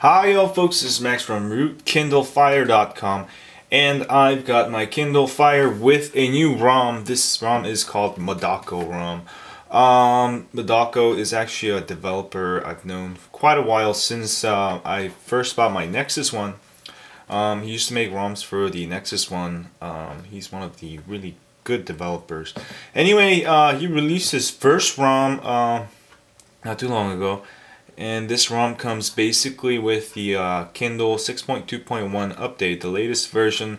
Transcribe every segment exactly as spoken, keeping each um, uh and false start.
Hi y'all folks, this is Max from Root Kindle Fire dot com, and I've got my Kindle Fire with a new ROM. This ROM is called Modaco ROM. Um, Modaco is actually a developer I've known for quite a while since uh, I first bought my Nexus one. Um, he used to make ROMs for the Nexus one. Um, he's one of the really good developers. Anyway, uh, he released his first ROM uh, not too long ago. And this ROM comes basically with the uh, Kindle six point two point one update, the latest version,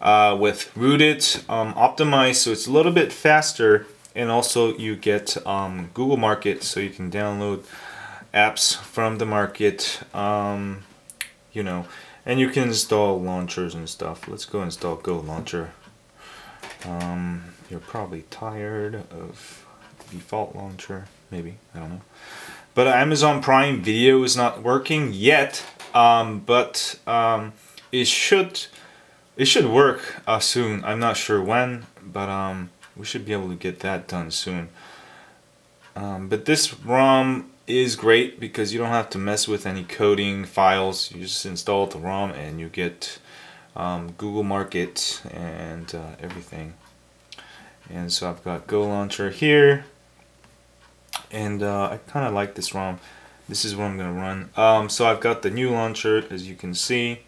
uh, with rooted, um, optimized, so it's a little bit faster, and also you get um, Google Market, so you can download apps from the market, um, you know, and you can install launchers and stuff. Let's go install Go Launcher. Um, you're probably tired of default launcher, maybe, I don't know. But Amazon Prime Video is not working yet, um, but um, it should it should work uh, soon. I'm not sure when, but um, we should be able to get that done soon. Um, but this ROM is great because you don't have to mess with any coding files. You just install the ROM and you get um, Google Market and uh, everything. And so I've got Go Launcher here. And uh, I kind of like this ROM. This is what I'm going to run. Um, so I've got the new launcher, as you can see.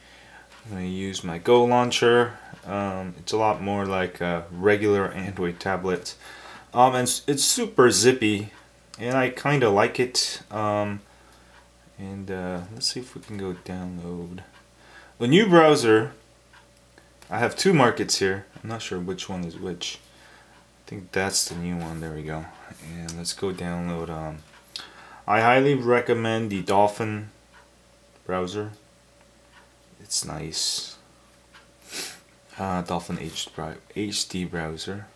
I'm going to use my Go Launcher. Um, it's a lot more like a regular Android tablet. Um, and it's, it's super zippy, and I kind of like it. Um, and uh, let's see if we can go download. The new browser, I have two markets here. I'm not sure which one is which. I think that's the new one. There we go. And let's go download. Um, I highly recommend the Dolphin browser. It's nice. Uh, Dolphin H D browser.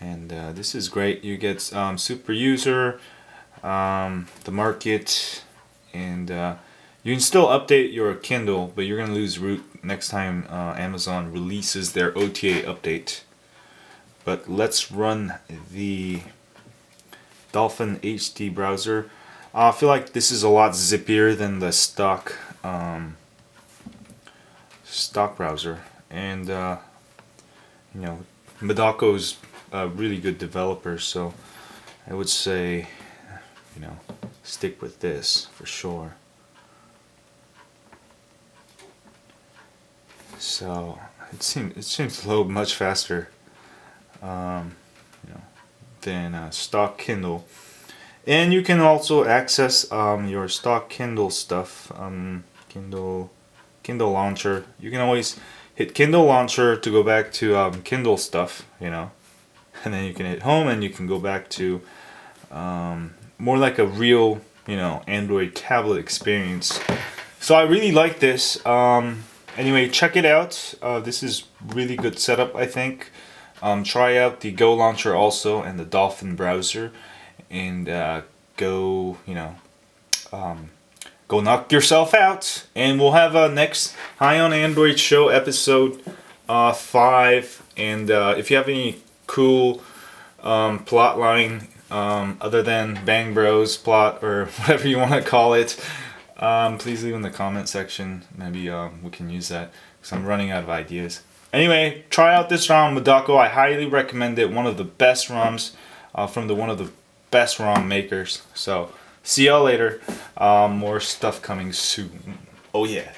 And uh, this is great. You get um, super user, um, the market, and uh, you can still update your Kindle, but you're going to lose root next time uh, Amazon releases their O T A update. But let's run the Dolphin H D browser. Uh, I feel like this is a lot zippier than the stock um, stock browser. And uh, you know, Modaco's a really good developer, so I would say, you know, stick with this for sure. So it seems it seems to load much faster, um, you know, than uh, stock Kindle. And you can also access um, your stock Kindle stuff, um, Kindle Kindle Launcher. You can always hit Kindle Launcher to go back to um, Kindle stuff, you know, and then you can hit home and you can go back to um, more like a real, you know, Android tablet experience. So I really like this. Um, Anyway, check it out. Uh, this is really good setup, I think. Um, try out the Go Launcher also and the Dolphin browser, and uh, go, you know, um, go knock yourself out. And we'll have a next High on Android show, episode uh, five. And uh, if you have any cool um, plot line um, other than Bang Bros plot or whatever you want to call it, Um, please leave in the comment section. Maybe um, we can use that, because I'm running out of ideas. Anyway, try out this ROM, Modaco. I highly recommend it. One of the best ROMs uh, from the one of the best ROM makers. So see y'all later. Um, more stuff coming soon. Oh yeah.